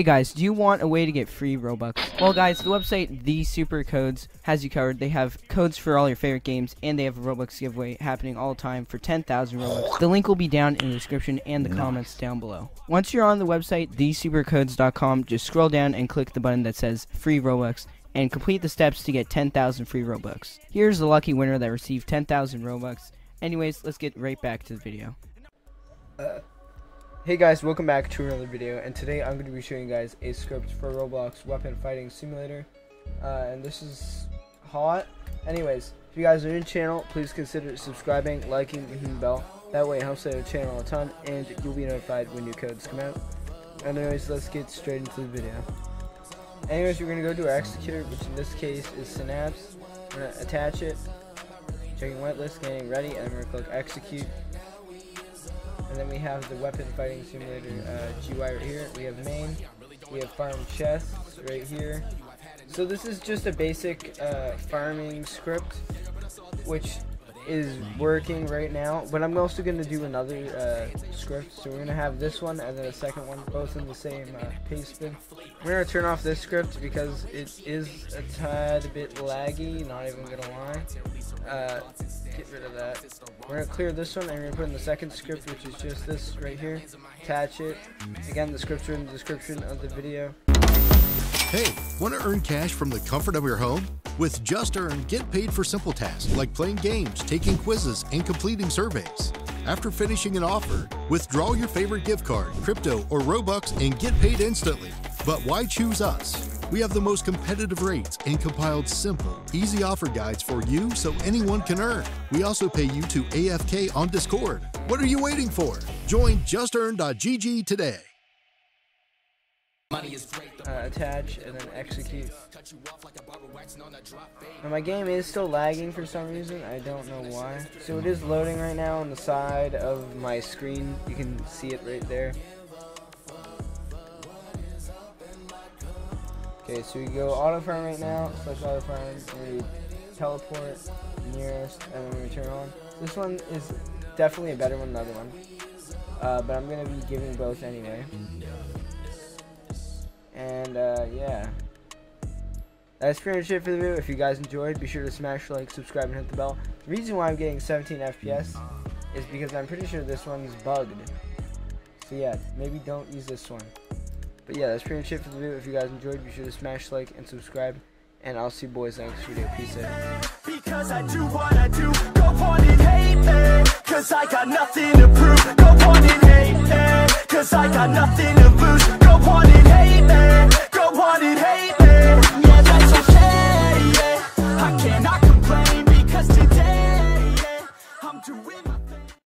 Hey guys, do you want a way to get free Robux? Well guys, the website TheSuperCodes has you covered. They have codes for all your favorite games, and they have a Robux giveaway happening all the time for 10,000 Robux. The link will be down in the description and the comments down below. Once you're on the website thesupercodes.com, just scroll down and click the button that says free Robux and complete the steps to get 10,000 free Robux. Here's the lucky winner that received 10,000 Robux. Anyways, let's get right back to the video. Hey guys, welcome back to another video, and today I'm going to be showing you guys a script for Roblox Weapon Fighting Simulator, and this is hot. Anyways, if you guys are new to the channel, please consider subscribing, liking, and hitting the bell. That way it helps out the channel a ton, and you'll be notified when new codes come out. Anyways, let's get straight into the video. Anyways, we're going to go to our executor, which in this case is Synapse. We're going to attach it, checking whitelist, getting ready, and I'm going to click execute. And then we have the Weapon Fighting Simulator GUI right here. We have main. We have farm chests right here. So this is just a basic farming script, which is working right now. But I'm also going to do another script. So we're going to have this one and then a second one, both in the same Pastebin. We're going to turn off this script because it is a tad bit laggy, not even going to lie. Get rid of that. We're going to clear this one and we're going to put in the second script, which is just this right here. Attach it. Again, the scripts are in the description of the video. Hey, want to earn cash from the comfort of your home? With JustEarn, get paid for simple tasks like playing games, taking quizzes, and completing surveys. After finishing an offer, withdraw your favorite gift card, crypto, or Robux and get paid instantly. But why choose us? We have the most competitive rates and compiled simple, easy offer guides for you so anyone can earn. We also pay you to AFK on Discord. What are you waiting for? Join justearn.gg today. Attach and then execute. Now my game is still lagging for some reason. I don't know why. So it is loading right now on the side of my screen. You can see it right there. Okay, so we go auto farm right now, select auto farm, we teleport nearest, and then we turn on. This one is definitely a better one than the other one, but I'm going to be giving both anyway. And yeah, that's pretty much it for the video. If you guys enjoyed, be sure to smash like, subscribe, and hit the bell. The reason why I'm getting 17 FPS is because I'm pretty sure this one's bugged. So yeah, maybe don't use this one. But yeah, that's pretty much it for the video. If you guys enjoyed, be sure to smash like and subscribe. And I'll see you boys next video. Peace out. Because I do what I do, go on and hate me. Cause I got nothing to prove. Go on and hate me. Cause I got nothing to lose. Go on and